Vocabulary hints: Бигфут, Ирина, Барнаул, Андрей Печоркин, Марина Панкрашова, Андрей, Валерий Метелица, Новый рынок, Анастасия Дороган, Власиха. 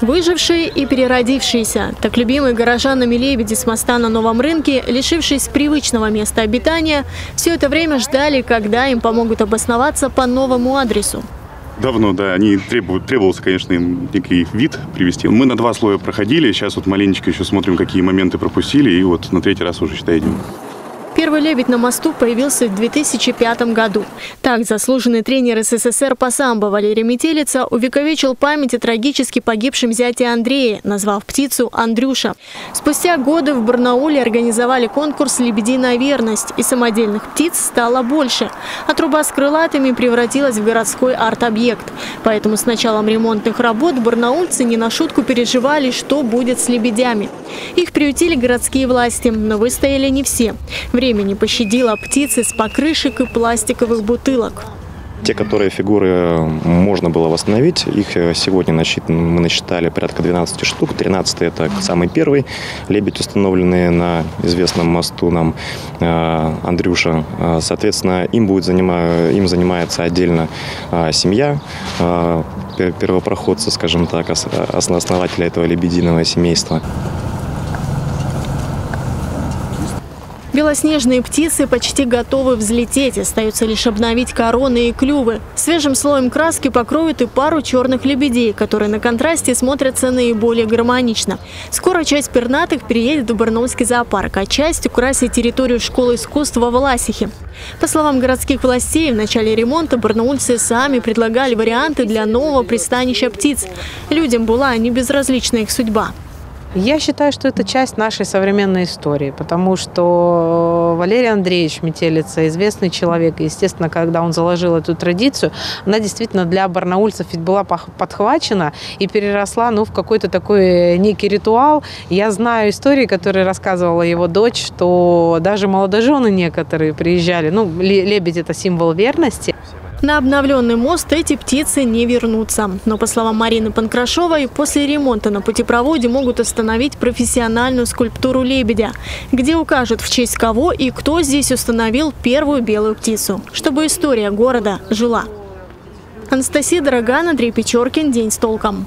Выжившие и переродившиеся. Так любимые горожанами лебеди с моста на Новом рынке, лишившись привычного места обитания, все это время ждали, когда им помогут обосноваться по новому адресу. Давно, да, они требовался, конечно, им некий вид привести. Мы на 2 слоя проходили, сейчас вот маленечко еще смотрим, какие моменты пропустили, и вот на 3-й раз уже, считай, идем. Первый лебедь на мосту появился в 2005 году. Так, заслуженный тренер СССР по самбо Валерий Метелица увековечил память о трагически погибшем зяте Андрея, назвав птицу Андрюша. Спустя годы в Барнауле организовали конкурс «Лебединая верность», и самодельных птиц стало больше. А труба с крылатыми превратилась в городской арт-объект. Поэтому с началом ремонтных работ барнаульцы не на шутку переживали, что будет с лебедями. Их приютили городские власти, но выстояли не все. Время не пощадило птицы с покрышек и пластиковых бутылок. Те, которые фигуры можно было восстановить, их сегодня мы насчитали порядка 12 штук. 13 – это самый первый лебедь, установленный на известном мосту нам Андрюша. Соответственно, им занимается отдельно семья первопроходца, скажем так, основателя этого лебединого семейства. Белоснежные птицы почти готовы взлететь, остается лишь обновить короны и клювы. Свежим слоем краски покроют и пару черных лебедей, которые на контрасте смотрятся наиболее гармонично. Скоро часть пернатых переедет в Барнаульский зоопарк, а часть украсит территорию школы искусства в Власихе. По словам городских властей, в начале ремонта барнаульцы сами предлагали варианты для нового пристанища птиц. Людям была не безразлична их судьба. Я считаю, что это часть нашей современной истории, потому что Валерий Андреевич Метелица – известный человек. Естественно, когда он заложил эту традицию, она действительно для барнаульцев ведь была подхвачена и переросла в какой-то такой некий ритуал. Я знаю истории, которые рассказывала его дочь, что даже молодожены некоторые приезжали. Лебедь – это символ верности. На обновленный мост эти птицы не вернутся. Но, по словам Марины Панкрашовой, после ремонта на путепроводе могут установить профессиональную скульптуру лебедя, где укажут, в честь кого и кто здесь установил первую белую птицу, чтобы история города жила. Анастасия Дороган, Андрей Печоркин. День с толком.